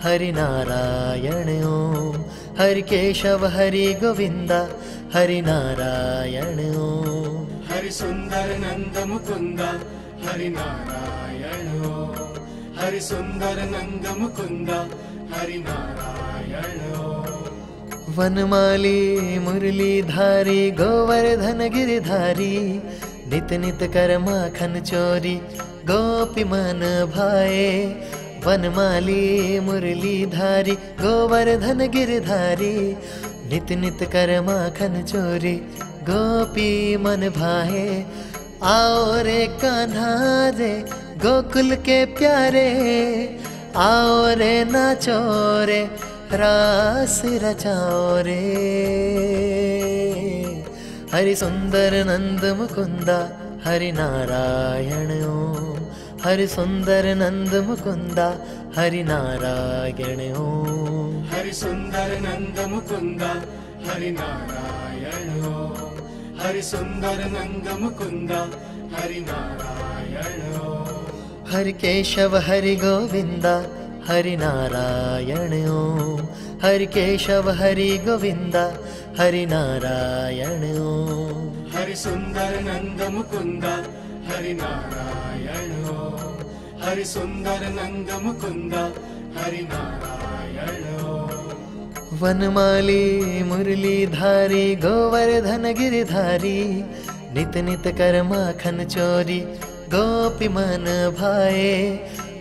हरि नारायण ओम। हरि केशव हरि गोविंद हरि नारायण ओम। हरि सुंदर नंद मुकुंद हरि नारायण ओम। हरि सुंदर नंद मुकुंद हरि नारायण ओम। वनमाली मुरलीधारी गोवर्धन गिरिधारी नित नित कर माखन चोरी गोपी मन भाए। वनमाली मुरलीधारी गोवर्धन गिरिधारी नित नित कर माखन चोरी गोपी मन भाए। आओ रे कान्हा रे गोकुल के प्यारे आओ रे नाचो रे रास रचाओ रे। हरि सुंदर नंद मुकुंद हरि नारायण ओम। हरि सुंदर नंद मुकुंद हरि नारायण ओम। हरि सुंदर नंद मुकुंद हरि नारायण ओम। हरि सुंदर नंद मुकुंद हरि नारायण ओम। हरि केशव हरि गोविंद हरि नारायण ओम। हरि केशव हरि गोविंद हरि नारायण ओम। हरि सुंदर नंद मुकुंद हरि नारायण ओम। हरि सुंदर नंद मुकुंद हरि नारायण ओम। वनमाली मुरलीधारी गोवर्धन गिरिधारी नित नित कर माखन चोरी गोपी मन भाए।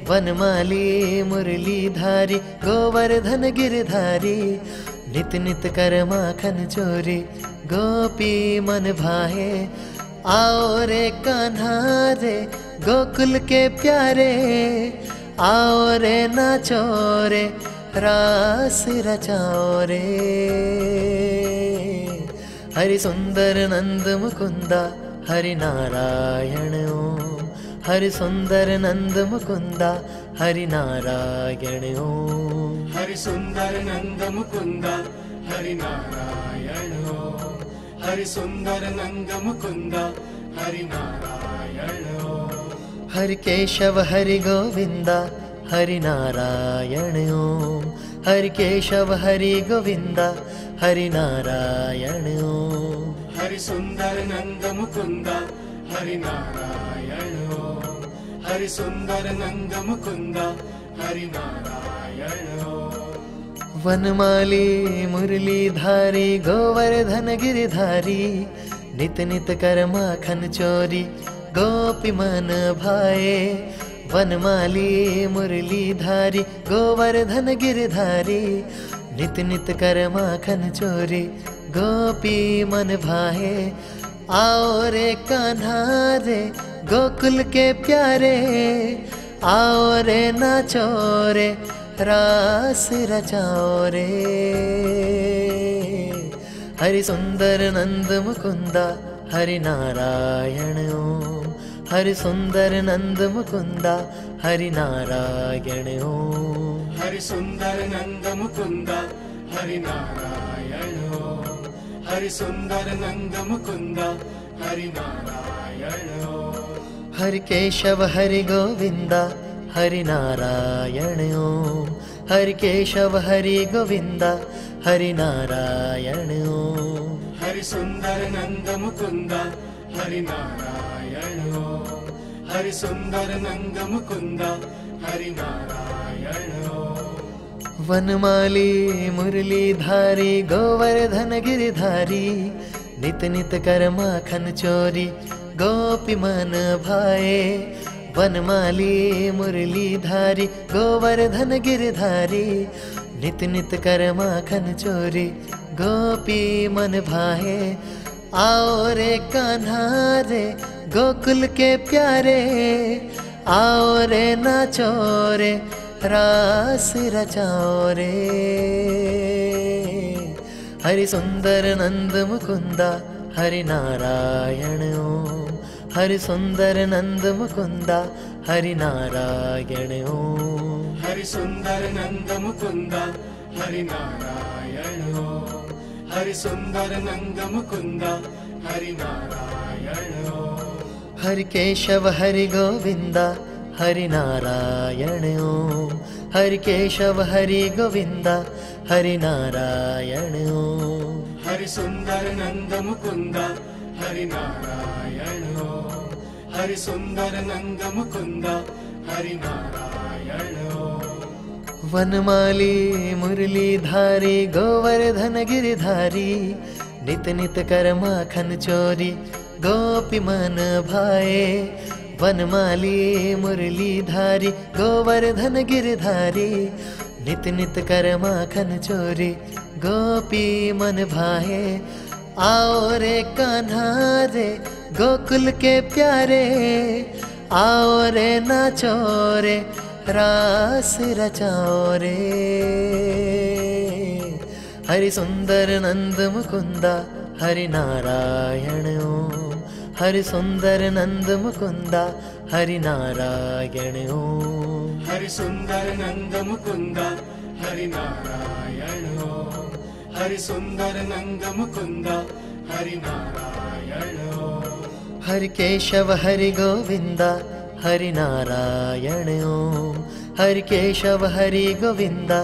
वनमाली मुरलीधारी गोवर्धन गिरिधारी नित नित कर माखन चोरी गोपी मन भाए। आओ रे कान्हा रे गोकुल के प्यारे आओ रे नाचो रे रास रचाओ रे। हरि सुंदर नंद मुकुंद हरि नारायण ओम। हरि सुंदर नंद मुकुंद हरि नारायण ओम। हरि सुंदर नंद मुकुंद हरि नारायण ओम। हरि सुंदर नंद मुकुंद हरि नारायण ओम। हरि केशव हरि गोविंद हरि नारायण ओम। हरि केशव हरि गोविंद हरि नारायण ओम। हरि सुंदर नंद मुकुंद हरि नारायण ओम। हरि सुंदर नंद मुकुंद हरि नारायण ओम। वनमाली मुरलीधारी गोवर्धन गिरिधारी नित नित कर माखन चोरी गोपी मन भाए। वनमाली मुरलीधारी गोवर्धन गिरिधारी नित नित कर माखन चोरी गोपी मन भाए। आओ रे कान्हा रे गोकुल के प्यारे आओ रे नाचो रे रास रचाओ रे। हरि सुंदर नंद मुकुंद हरि नारायण ओम। हरि सुंदर नंद मुकुंदा हरि नारायण ओम। हरि सुंदर नंद मुकुंदा हरि नारायण ओम। हरि सुंदर नंद मुकुंदा हरि नारायण ओम। हरि केशव हरि गोविंदा हरि नारायण ओम। हरि केशव हरि गोविंदा हरि नारायण ओम। हरि सुंदर नंद मुकुंदा हरि नारायण ओम। हरि सुंदर नंद मुकुंदा हरि नारायण ओम। वनमाली मुरलीधारी गोवर्धन गिरिधारी नित नित कर माखन चोरी गोपी मन भाए। वनमाली मुरलीधारी गोवर्धन गिरिधारी नित नित कर माखन चोरी गोपी मन भाए। आओ रे कान्हा रे गोकुल के प्यारे आओ रे नाचो रे रास रचाओ रे। हरि सुंदर नंद मुकुंदा हरि नारायण ओम। हरि सुंदर नंद मुकुंदा हरि नारायण ओम। हरि सुंदर नंद मुकुंदा हरि नारायण ओम। हरि सुंदर नंद मुकुंदा हरि नारायण ओम। हरि केशव हरि गोविंदा हरि नारायण ओम। हरि केशव हरि गोविंदा हरि नारायण ओम। हरि सुंदर नंद मुकुंदा हरि नारायण ओम। हरि सुंदर नंद मुकुंदा हरि नारायण ओम। वनमाली मुरलीधारी गोवर्धन गिरिधारी नित नित कर माखन चोरी गोपी मन भाए। वनमाली मुरलीधारी गोवर्धन गिरिधारी नित नित कर माखन चोरी गोपी मन भाए। आओ रे कान्हा रे गोकुल के प्यारे आओ रे नाचो रे रास रचाओ रे। हरि सुंदर नंद मुकुंदा हरि नारायण ओम। हरि सुंदर नंद मुकुंदा हरि नारायण ओम। हरि सुंदर नंद मुकुंदा हरि नारायण ओम। हरि सुंदर नंद मुकुंदा हरि नारायण ओम। हरि केशव हरि गोविंदा हरि नारायण ओम। हरि केशव हरि गोविंदा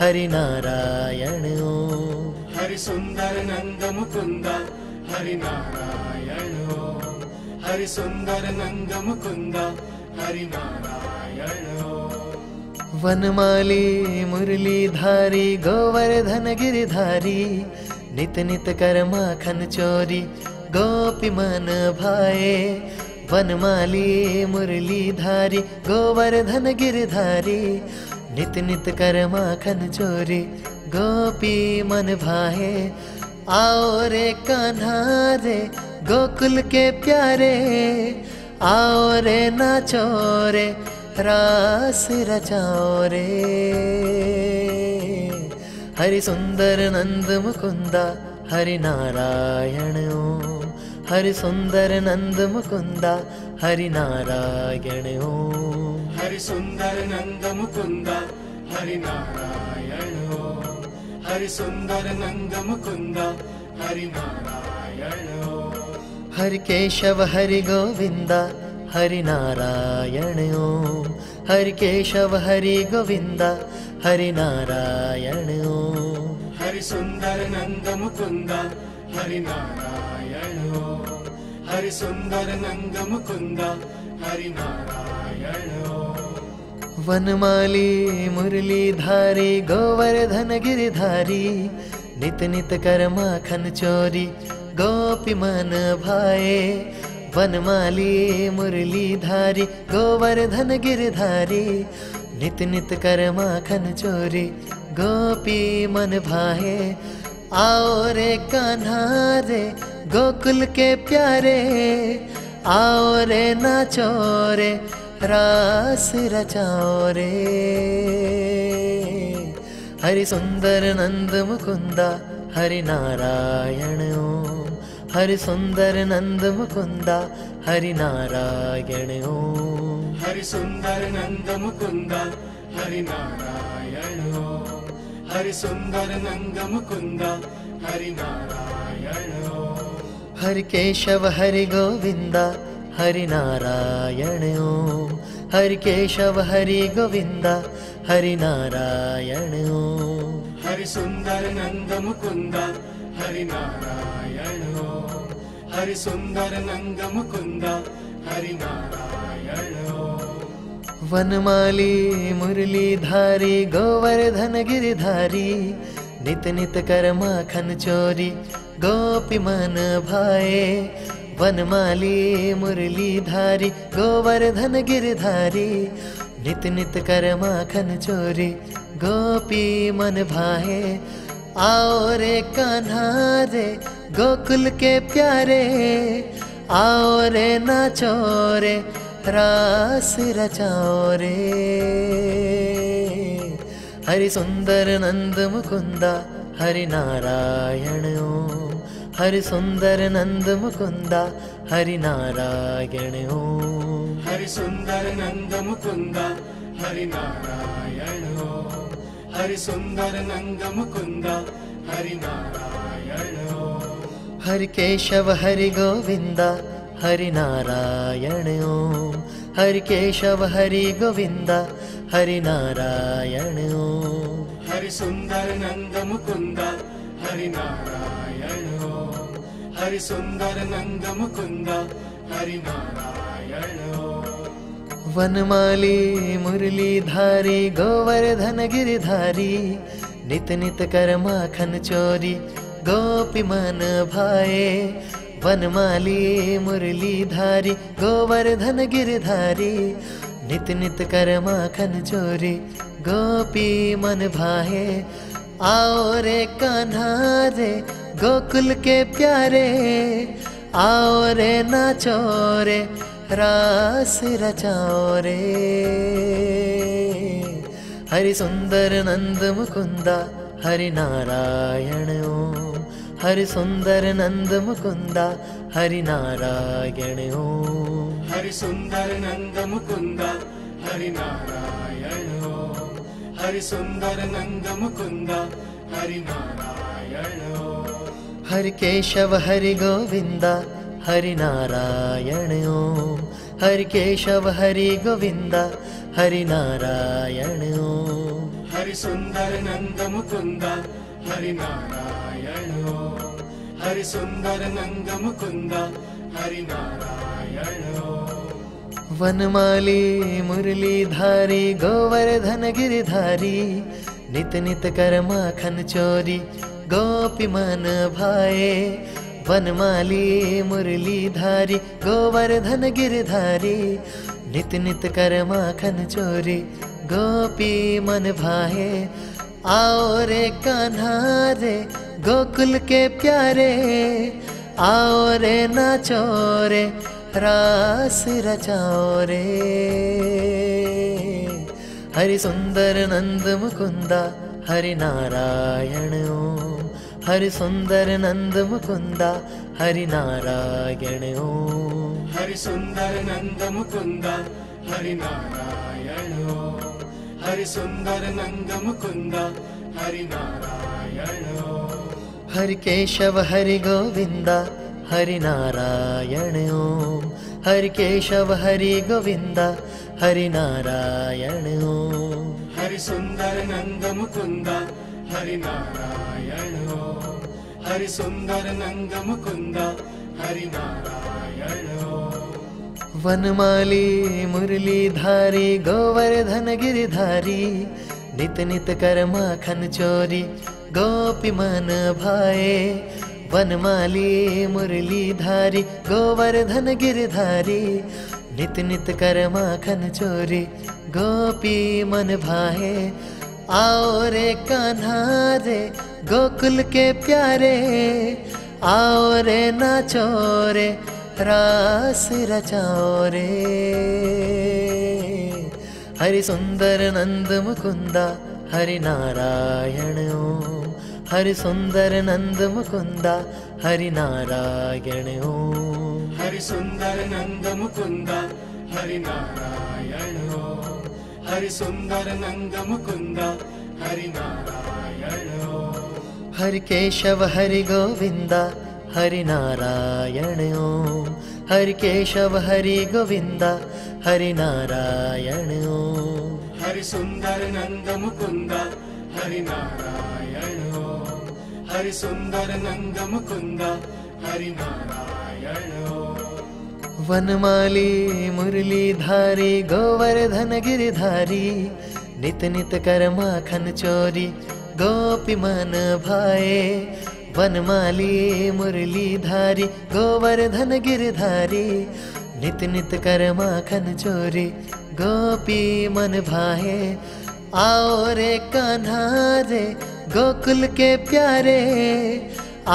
हरि नारायण ओम। हरि सुंदर नंद मुकुंदा हरि नारायण ओम। हरि सुंदर नंद मुकुंदा हरि नारायण ओम। वनमाली मुरलीधारी गोवर्धन गिरिधारी नित नित कर माखन चोरी गोपी मन भाए। वनमाली मुरलीधारी गोवर्धन गिरिधारी नित नित कर माखन चोरी गोपी मन भाए। आओ रे कान्हा रे गोकुल के प्यारे आओ रे नाचो रे रास रचाओ रे। हरि सुंदर नंद मुकुंदा हरि नारायण ओम। हरि सुंदर नंद मुकुंदा हरि नारायण ओम। हरि सुंदर नंद मुकुंदा हरि नारायण ओम। हरि सुंदर नंद मुकुंदा हरि नारायण ओम। हरि केशव हरि गोविंदा हरि नारायण ओम। हरि केशव हरि गोविंदा हरि नारायण ओम। हरि सुंदर नंद मुकुंदा हरि नारायण ओम। हरि सुंदर नंद मुकुंदा हरि नारायण ओम। वनमाली मुरलीधारी गोवर्धन गिरिधारी नित नित कर माखन चोरी गोपी मन भाए। वनमाली मुरलीधारी गोवर्धन गिरिधारी नित नित कर माखन चोरी गोपी मन भाए। आओ रे कान्हा रे गोकुल के प्यारे आओ रे नाचो रे रास रचाओ रे। हरि सुंदर नंद मुकुंदा हरि नारायण ओम। हरि सुंदर नंद मुकुंदा हरि नारायण ओम। हरि सुंदर नंद मुकुंदा हरि नारायण ओम। हरि सुंदर नंद मुकुंदा हरि नारायण ओम। हरि केशव हरि गोविंदा हरि नारायण ओम। हरि केशव हरि गोविंदा हरि नारायण ओम। हरि सुंदर नंद मुकुंदा हरि नारायण ओम। हरि सुंदर नंद मुकुंदा हरि नारायण ओम। वनमाली मुरलीधारी गोवर्धन गिरिधारी नित नित कर माखन चोरी गोपी मन भाए। वनमाली मुरलीधारी गोवर्धन गिरिधारी नित नित कर माखन चोरी गोपी मन भाए। आओ रे कान्हा रे गोकुल के प्यारे आओ रे नाचो रे रास रचाओ रे। हरि सुंदर नंद मुकुंदा हरि नारायण ओम। हरि सुंदर नंद मुकुंदा हरि नारायण ओम। हरि सुंदर नंद मुकुंदा हरि नारायण ओम। हरि सुंदर नंद मुकुंदा हरि नारायण ओम। हरि केशव हरि गोविंदा हरि नारायण ओम। हरि केशव हरि गोविंदा हरि नारायण ओम। हरि सुंदर नंद मुकुंदा हरि नारायण ओम। हरि सुंदर नंद मुकुंदा हरि नारायण ओम। वनमाली मुरलीधारी गोवर्धन गिरिधारी नित नित कर माखन चोरी गोपी मन भाए। वनमाली मुरलीधारी गोवर्धन गिरिधारी नित नित कर माखन चोरी गोपी मन भाए। आओ रे कान्हा रे गोकुल के प्यारे आओ रे नाचो रे रास रचाओ रे। हरि सुंदर नंद मुकुंदा हरि नारायण ओम। हरि सुंदर नंद मुकुंदा हरि नारायण ओम। हरि सुंदर नंद मुकुंदा हरि नारायण ओम। हरि सुंदर नंद मुकुंदा हरि नारायण ओम। हरि केशव हरि गोविंदा हरि नारायण ओम। हरि केशव हरि गोविंदा हरि नारायण ओम। हरि सुंदर नंद मुकुंदा हरि नारायण ओम। हरि सुंदर नंद मुकुंदा हरि नारायण ओम। वनमाली मुरलीधारी गोवर्धन गिरिधारी नित नित कर माखन चोरी गोपी मन भाए। वनमाली मुरलीधारी गोवर्धन गिरिधारी नित नित कर माखन चोरी गोपी मन भाए। आओ रे कान्हा रे गोकुल के प्यारे आओ रे नाचो रे रास रचाओ रे। हरि सुंदर नंद मुकुंदा हरि नारायण ओम। हरि सुंदर नंद मुकुंदा हरि नारायण ओम। हरि सुंदर नंद मुकुंदा हरि नारायण ओम। हरि सुंदर नंद मुकुंदा हरि नारायण ओम। हरि केशव हरि गोविंदा हरि नारायण ओम। हरि केशव हरि गोविंदा हरि नारायण ओम। हरि सुंदर नंद मुकुंदा हरि नारायण ओम। हरि सुंदर नंद मुकुंदा हरि नारायण ओम। वनमाली मुरलीधारी गोवर्धन गिरिधारी नित नित कर माखन चोरी गोपी मन भाए। वनमाली मुरलीधारी गोवर्धन गिरिधारी नित नित कर माखन चोरी गोपी मन भाए। आओ रे कान्हा रे गोकुल के प्यारे आओ रे नाचो रे रास रचाओ रे। हरि सुंदर नंद मुकुंदा हरि नारायण ओम। हरि सुंदर नंद मुकुंदा हरि नारायण ओम। हरि सुंदर नंद मुकुंद हरि नारायण ओम। हरि सुंदर नंद मुकुंद हरि नारायण ओम। हरि केशव हरि गोविंद हरि नारायण ओम। हरि केशव हरि गोविंद हरि नारायण ओम। हरि सुंदर नंद मुकुंद हरि नारायण ओम। हरि सुंदर नंद मुकुंद हरि नारायण ओम। वनमाली मुरलीधारी गोवर्धन गिरिधारी नित नित कर माखन चोरी गोपी मन भाए। वनमाली मुरलीधारी गोवर्धन गिरिधारी नित नित कर माखन चोरी गोपी मन भाए। आओ रे कान्हा रे गोकुल के प्यारे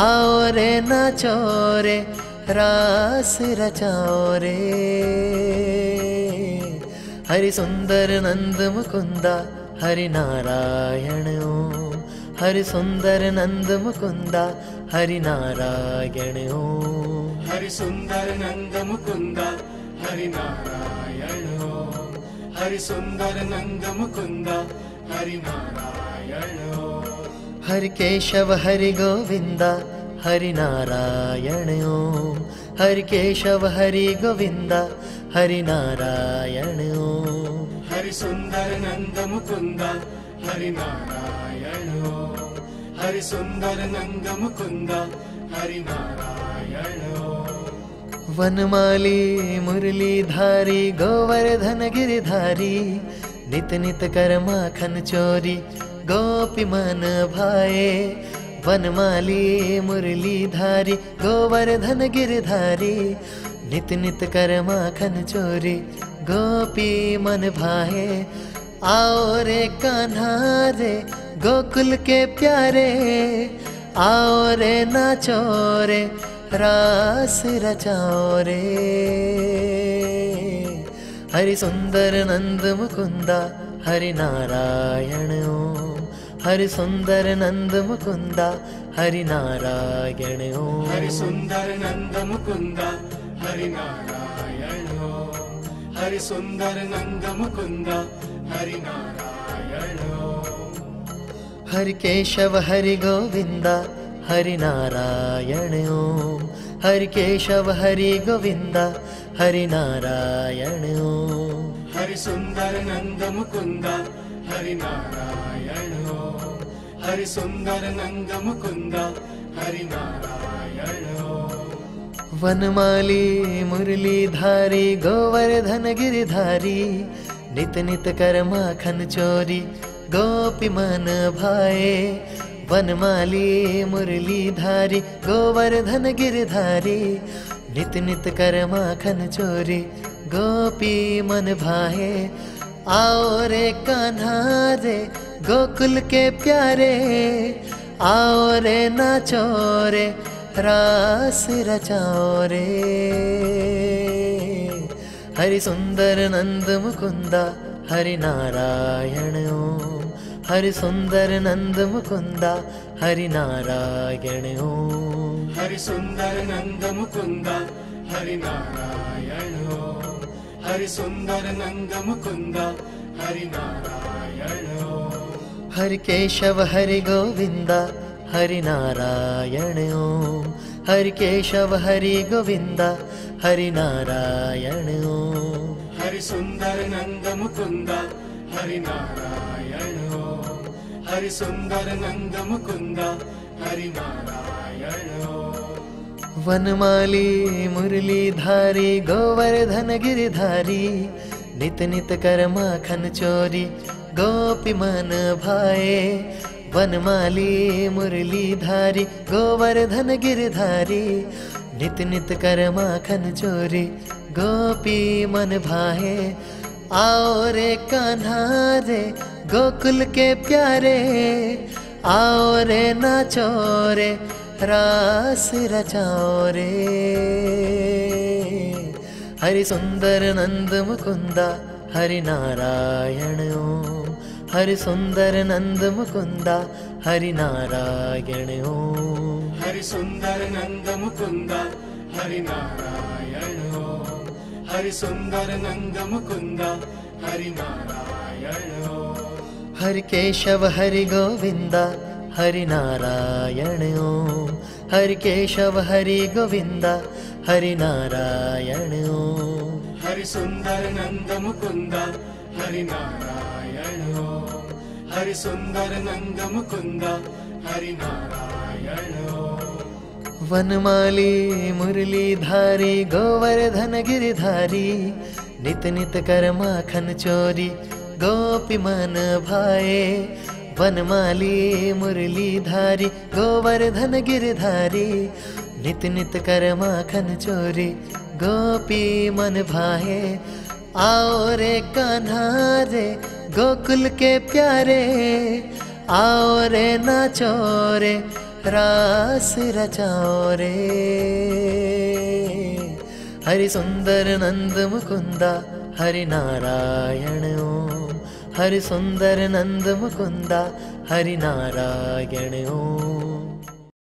आओ रे नाचो रे रास रचाओ रे। हरि सुंदर नंद मुकुंदा हरि नारायण ओम। हरि सुंदर नंद मुकुंदा हरि नारायण ओम। हरि सुंदर नंद मुकुंदा हरि नारायण ओम। हरि सुंदर नंद मुकुंदा हरि नारायण ओम। हरि केशव हरि गोविंदा हरि नारायण ओम। हरि केशव हरि गोविंदा हरि नारायण ओम। हरि सुंदर नंद मुकुंदा हरि नारायण ओम। हरि सुंदर नंद मुकुंद हरि नारायण ओम। वनमाली मुरलीधारी गोवर्धन गिरिधारी नित नित कर माखन चोरी गोपी मन भाए। वनमाली मुरलीधारी गोवर्धन गिरिधारी नित नित कर माखन चोरी गोपी मन भाए। आओ रे कान्हा रे गोकुल के प्यारे आओ रे नाचो रे रास रचाओ रे। हरि सुंदर नंद मुकुंदा हरि नारायण ओम। हरि सुंदर नंद मुकुंदा हरि नारायण ओम। हरि सुंदर नंद मुकुंदा हरि नारायण ओम। हरि सुंदर नंद मुकुंदा हरि नारायण ओम। हरि केशव हरि गोविंद हरि नारायण ओम। हरि केशव हरि गोविंद हरि नारायण ओम। हरि सुंदर नंद मुकुंद हरि नारायण ओम। हरि सुंदर नंद मुकुंद हरि नारायण ओम। वनमाली मुरलीधारी गोवर्धन गिरिधारी नित नित कर माखन चोरी गोपी मन भाए। वनमाली मुरलीधारी गोवर्धन गिरिधारी नित नित कर माखन चोरी गोपी मन भाए। आओ रे कान्हा रे गोकुल के प्यारे आओ रे नाचो रे रास रचाओ रे। हरि सुंदर नंद मुकुंदा हरि नारायण ओम। हरि सुंदर नंद मुकुंदा हरि नारायण ओम। हरि सुंदर नंद मुकुंदा हरि नारायण ओम। हरि सुंदर नंद मुकुंदा हरि नारायण ओम। हरि केशव हरि गोविंदा हरि नारायण ओम। हरि केशव हरि गोविंदा हरि नारायण ओम। हरि सुंदर नंद मुकुंद हरि नारायण ओम। हरि सुंदर नंद मुकुंद हरि नारायण ओम। वनमाली मुरलीधारी गोवर्धन गिरिधारी नित नित कर माखन चोरी गोपी मन भाए। वनमाली मुरलीधारी गोवर्धन गिरिधारी नित नित कर माखन चोरी गोपी मन भाए। आओ रे कान्हा रे गोकुल के प्यारे आओ रे नाचो रे रास रचाओ रे। हरि सुंदर नंद मुकुंदा हरि नारायण ओम। हरि सुंदर नंद मुकुंदा हरि नारायण ओम। हरि सुंदर नंद मुकुंद हरि नारायण ओम। हरि सुंदर नंद मुकुंद हरि नारायण ओम। हरि केशव हरि गोविंद हरि नारायण ओम। हरि केशव हरि गोविंद हरि नारायण ओम। हरि सुंदर नंद मुकुंद हरि नारायण ओम। हरि सुंदर नंद मुकुंद हरि नारायण ओम। वनमाली मुरलीधारी गोवर्धन गिरिधारी नित नित कर माखन चोरी गोपी मन भाए। वनमाली मुरलीधारी गोवर्धन गिरिधारी नित नित कर माखन चोरी गोपी मन भाए। आओ रे कान्हा रे गोकुल के प्यारे आओ रे नाचो रे रास रचाओ रे। हरि सुंदर नंद मुकुंदा हरि नारायण ओम। हरि सुंदर नंद मुकुंदा हरि नारायण ओम।